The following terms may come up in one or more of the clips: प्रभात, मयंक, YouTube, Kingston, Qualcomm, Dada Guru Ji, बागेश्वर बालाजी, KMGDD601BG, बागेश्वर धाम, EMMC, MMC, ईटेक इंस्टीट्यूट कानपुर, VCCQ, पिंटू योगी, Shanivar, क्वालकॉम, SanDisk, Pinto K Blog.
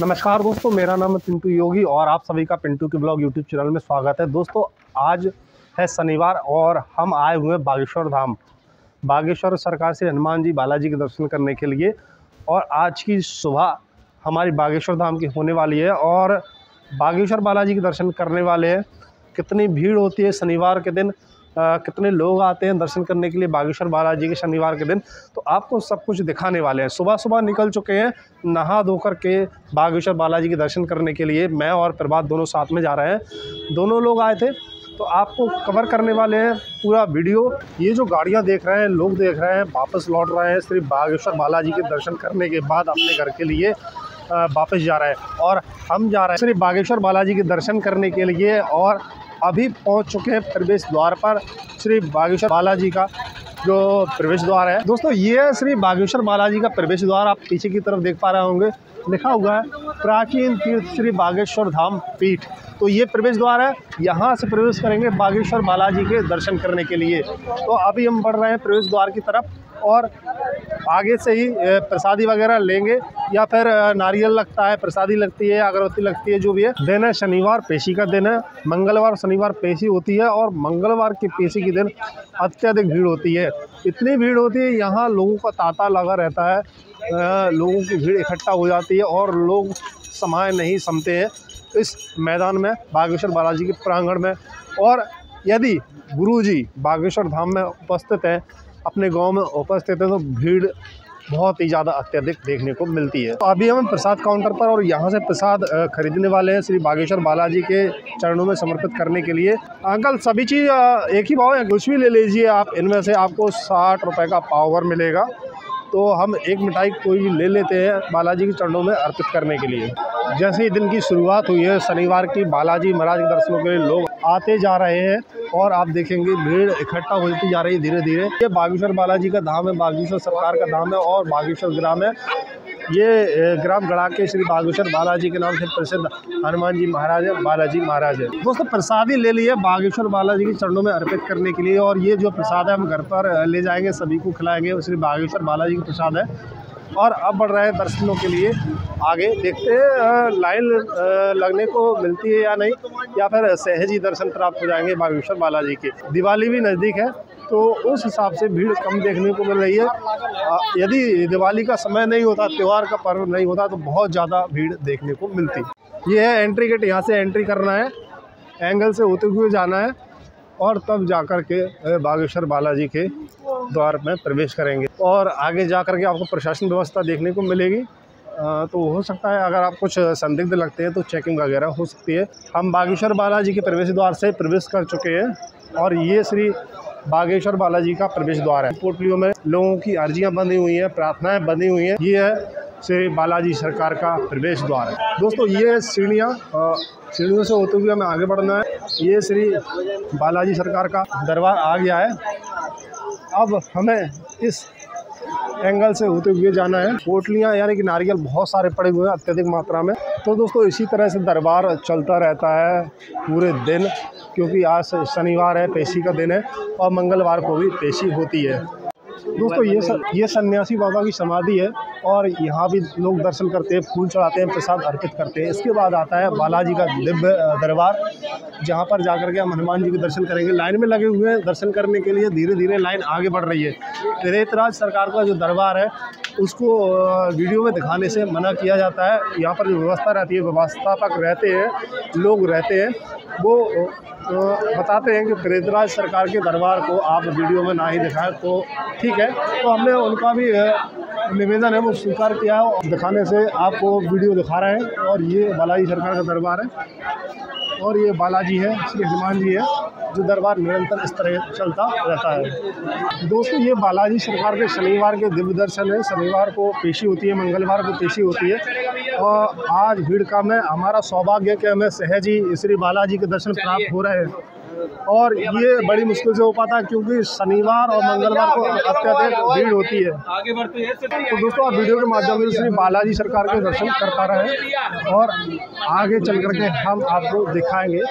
नमस्कार दोस्तों, मेरा नाम है पिंटू योगी और आप सभी का पिंटू के ब्लॉग यूट्यूब चैनल में स्वागत है। दोस्तों, आज है शनिवार और हम आए हुए हैं बागेश्वर धाम, बागेश्वर सरकार से हनुमान जी बालाजी के दर्शन करने के लिए। और आज की सुबह हमारी बागेश्वर धाम की होने वाली है और बागेश्वर बालाजी के दर्शन करने वाले हैं। कितनी भीड़ होती है शनिवार के दिन, कितने लोग आते हैं दर्शन करने के लिए बागेश्वर बालाजी के शनिवार के दिन, तो आपको सब कुछ दिखाने वाले हैं। सुबह सुबह निकल चुके हैं नहा धोकर के बागेश्वर बालाजी के दर्शन करने के लिए। मैं और प्रभात दोनों साथ में जा रहे हैं, दोनों लोग आए थे, तो आपको कवर करने वाले हैं पूरा वीडियो। ये जो गाड़ियाँ देख रहे हैं, लोग देख रहे हैं, वापस लौट रहे हैं, सिर्फ बागेश्वर बालाजी के दर्शन करने के बाद अपने घर के लिए वापस जा रहे हैं। और हम जा रहे हैं सिर्फ बागेश्वर बालाजी के दर्शन करने के लिए और अभी पहुंच चुके हैं प्रवेश द्वार पर, श्री बागेश्वर बालाजी का जो प्रवेश द्वार है। दोस्तों, ये है श्री बागेश्वर बालाजी का प्रवेश द्वार। आप पीछे की तरफ देख पा रहे होंगे, लिखा हुआ है प्राचीन तीर्थ श्री बागेश्वर धाम पीठ। तो ये प्रवेश द्वार है, यहाँ से प्रवेश करेंगे बागेश्वर बालाजी के दर्शन करने के लिए। तो अभी हम बढ़ रहे हैं प्रवेश द्वार की तरफ और आगे से ही प्रसादी वगैरह लेंगे या फिर नारियल लगता है, प्रसादी लगती है, अगरबत्ती लगती है, जो भी है। दिन है शनिवार, पेशी का दिन है। मंगलवार और शनिवार पेशी होती है और मंगलवार की पेशी के दिन अत्यधिक भीड़ होती है। इतनी भीड़ होती है यहाँ, लोगों का तांता लगा रहता है, लोगों की भीड़ इकट्ठा हो जाती है और लोग समाए नहीं समते हैं इस मैदान में, बागेश्वर बालाजी के प्रांगण में। और यदि गुरुजी बागेश्वर धाम में उपस्थित हैं, अपने गांव में उपस्थित हैं, तो भीड़ बहुत ही ज़्यादा अत्यधिक देखने को मिलती है। तो अभी हम प्रसाद काउंटर पर और यहाँ से प्रसाद खरीदने वाले हैं श्री बागेश्वर बालाजी के चरणों में समर्पित करने के लिए। अंकल, सभी चीज़ एक ही भाव है, कुछ भी ले लीजिए आप। इनमें से आपको 60 रुपये का पावर मिलेगा। तो हम एक मिठाई कोई भी ले लेते हैं बालाजी के चरणों में अर्पित करने के लिए। जैसे ही दिन की शुरुआत हुई है शनिवार की, बालाजी महाराज के दर्शनों के लिए लोग आते जा रहे हैं और आप देखेंगे भीड़ इकट्ठा होती जा रही है धीरे धीरे। ये बागेश्वर बालाजी का धाम है, बागेश्वर सरकार का धाम है और बागेश्वर ग्राम है। ये ग्राम गड़ा के श्री बागेश्वर बालाजी के नाम से प्रसिद्ध हनुमान जी महाराज है, बालाजी महाराज है। दोस्तों, प्रसादी ले लिए बागेश्वर बालाजी के चरणों में अर्पित करने के लिए। और ये जो प्रसाद है हम घर पर ले जाएंगे, सभी को खिलाएंगे, श्री बागेश्वर बालाजी का प्रसाद है। और अब बढ़ रहे हैं दर्शनों के लिए आगे, देखते हैं लाइन लगने को मिलती है या नहीं, या फिर सहज ही दर्शन प्राप्त हो जाएंगे बागेश्वर बालाजी के। दिवाली भी नज़दीक है तो उस हिसाब से भीड़ कम देखने को मिल रही है। यदि दिवाली का समय नहीं होता, त्यौहार का पर्व नहीं होता, तो बहुत ज़्यादा भीड़ देखने को मिलती। ये है एंट्री गेट, यहाँ से एंट्री करना है, एंगल से होते हुए जाना है और तब जाकर के बागेश्वर बालाजी के द्वार में प्रवेश करेंगे। और आगे जा करके आपको प्रशासन व्यवस्था देखने को मिलेगी। तो हो सकता है अगर आप कुछ संदिग्ध लगते हैं तो चेकिंग वगैरह हो सकती है। हम बागेश्वर बालाजी के प्रवेश द्वार से प्रवेश कर चुके हैं और ये श्री बागेश्वर बालाजी का प्रवेश द्वार है। पोर्टलियों में लोगों की अर्जियाँ बंधी हुई हैं, प्रार्थनाएँ बंधी हुई हैं। ये है श्री बालाजी सरकार का प्रवेश द्वार है। दोस्तों, ये सीढ़ियाँ, सीढ़ियों से होते हुए हमें आगे बढ़ना है। ये श्री बालाजी सरकार का दरबार आ गया है। अब हमें इस एंगल से होते हुए जाना है। पोटलियाँ यानी कि नारियल बहुत सारे पड़े हुए हैं अत्यधिक मात्रा में। तो दोस्तों, इसी तरह से दरबार चलता रहता है पूरे दिन, क्योंकि आज शनिवार है, पेशी का दिन है और मंगलवार को भी पेशी होती है। दोस्तों, ये सन्यासी बाबा की समाधि है और यहाँ भी लोग दर्शन करते हैं, फूल चढ़ाते हैं, प्रसाद अर्पित करते हैं। इसके बाद आता है बालाजी का दिव्य दरबार, जहाँ पर जाकर के हम हनुमान जी के दर्शन करेंगे। लाइन में लगे हुए हैं दर्शन करने के लिए, धीरे धीरे लाइन आगे बढ़ रही है। रेतराज सरकार का जो दरबार है उसको वीडियो में दिखाने से मना किया जाता है। यहाँ पर जो व्यवस्था रहती है, व्यवस्थापक रहते हैं, लोग रहते हैं, वो बताते हैं कि प्रेतराज सरकार के दरबार को आप वीडियो में ना ही दिखाएं तो ठीक है। तो हमने उनका भी निवेदन है वो स्वीकार किया और दिखाने से आपको वीडियो दिखा रहे हैं। और ये बालाजी सरकार का दरबार है और ये बालाजी है, श्री हनुमान जी है, जो दरबार निरंतर इस तरह चलता रहता है। दोस्तों, ये बालाजी सरकार के शनिवार के दिव्य दर्शन है। शनिवार को पेशी होती है, मंगलवार को पेशी होती है और आज भीड़ कम है। हमारा सौभाग्य है कि हमें सहज ही श्री बालाजी के दर्शन प्राप्त हो रहे हैं और ये बड़ी मुश्किल से हो पाता है क्योंकि शनिवार और मंगलवार को अत्यधिक भीड़ होती है। तो दोस्तों, आप वीडियो के माध्यम से बालाजी सरकार के दर्शन कर पा रहे हैं और आगे चल करके हम आपको दिखाएंगे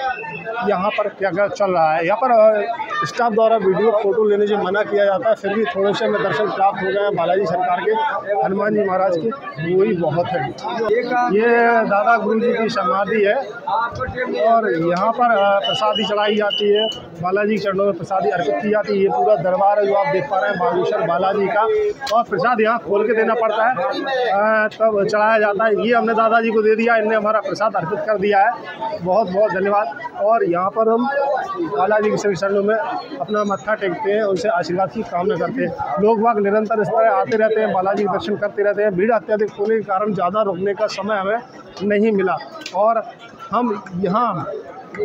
यहाँ पर क्या क्या चल रहा है। यहाँ पर स्टाफ द्वारा वीडियो फोटो लेने से मना किया जाता है, फिर भी थोड़े से में दर्शक प्राप्त हो गए हैं बालाजी सरकार के, हनुमान जी महाराज के, वो ही बहुत है। ये दादा गुरु जी की समाधि है और यहाँ पर प्रसादी चढ़ाई जाती है, बालाजी चरणों में प्रसादी अर्पित की जाती है। ये पूरा दरबार है जो आप देख पा रहे हैं बागेश्वर बालाजी का, और प्रसाद यहाँ खोल के देना पड़ता है तब चढ़ाया जाता है। ये हमने दादाजी को दे दिया, इनने हमारा प्रसाद अर्पित कर दिया है, बहुत बहुत धन्यवाद। और यहाँ पर हम बालाजी के सभी शरणों में अपना मत्था टेकते हैं, उनसे आशीर्वाद की कामना करते हैं। लोग वाग निरंतर इस पर आते रहते हैं, बालाजी के दर्शन करते रहते हैं। भीड़ अत्यधिक होने के कारण ज़्यादा रुकने का समय हमें नहीं मिला और हम यहाँ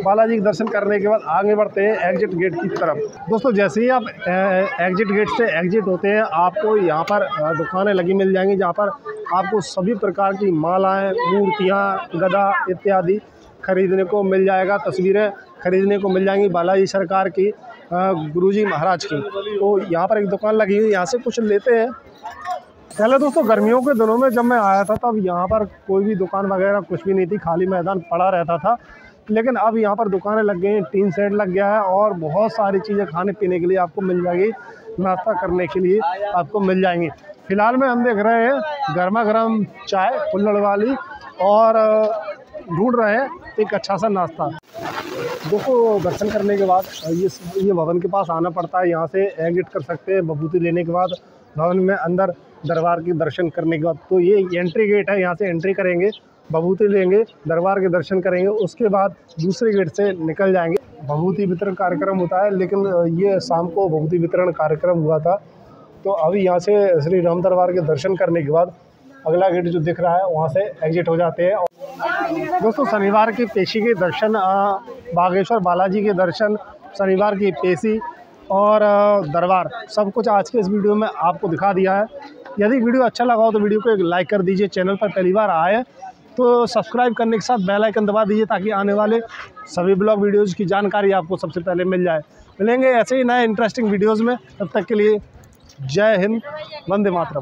बालाजी के दर्शन करने के बाद आगे बढ़ते हैं एग्जिट गेट की तरफ। दोस्तों जैसे ही आप एग्जिट गेट से एग्जिट होते हैं, आपको यहाँ पर दुकानें लगी मिल जाएंगी जहाँ पर आपको सभी प्रकार की मालाएँ, मूर्तियाँ, गदा इत्यादि खरीदने को मिल जाएगा, तस्वीरें खरीदने को मिल जाएंगी बालाजी सरकार की, गुरुजी महाराज की। तो यहाँ पर एक दुकान लगी हुई, यहाँ से कुछ लेते हैं। पहले दोस्तों गर्मियों के दिनों में जब मैं आया था तब यहाँ पर कोई भी दुकान वगैरह कुछ भी नहीं थी, खाली मैदान पड़ा रहता था, लेकिन अब यहाँ पर दुकानें लग गई हैं, टीन सेट लग गया है और बहुत सारी चीज़ें खाने पीने के लिए आपको मिल जाएगी, नाश्ता करने के लिए आपको मिल जाएंगी। फिलहाल में हम देख रहे हैं गर्मा गर्म चाय कुल्हड़ वाली और ढूंढ रहे हैं एक अच्छा सा नाश्ता। दोस्तों दर्शन करने के बाद ये भवन के पास आना पड़ता है, यहाँ से एग्जिट कर सकते हैं विभूति लेने के बाद भवन में अंदर दरबार के दर्शन करने के बाद। तो ये एंट्री गेट है, यहाँ से एंट्री करेंगे, विभूति लेंगे, दरबार के दर्शन करेंगे, उसके बाद दूसरे गेट से निकल जाएंगे। विभूति वितरण कार्यक्रम होता है, लेकिन ये शाम को विभूति वितरण कार्यक्रम हुआ था। तो अभी यहाँ से श्री राम दरबार के दर्शन करने के बाद अगला गेट जो दिख रहा है वहाँ से एग्जिट हो जाते हैं। दोस्तों शनिवार की पेशी के दर्शन, बागेश्वर बालाजी के दर्शन, शनिवार की पेशी और दरबार, सब कुछ आज के इस वीडियो में आपको दिखा दिया है। यदि वीडियो अच्छा लगा हो तो वीडियो को एक लाइक कर दीजिए, चैनल पर पहली बार आए तो सब्सक्राइब करने के साथ बेल आइकन दबा दीजिए ताकि आने वाले सभी ब्लॉग वीडियोज़ की जानकारी आपको सबसे पहले मिल जाए। मिलेंगे ऐसे ही नए इंटरेस्टिंग वीडियोज़ में, तब तक के लिए जय हिंद, वंदे मातरम।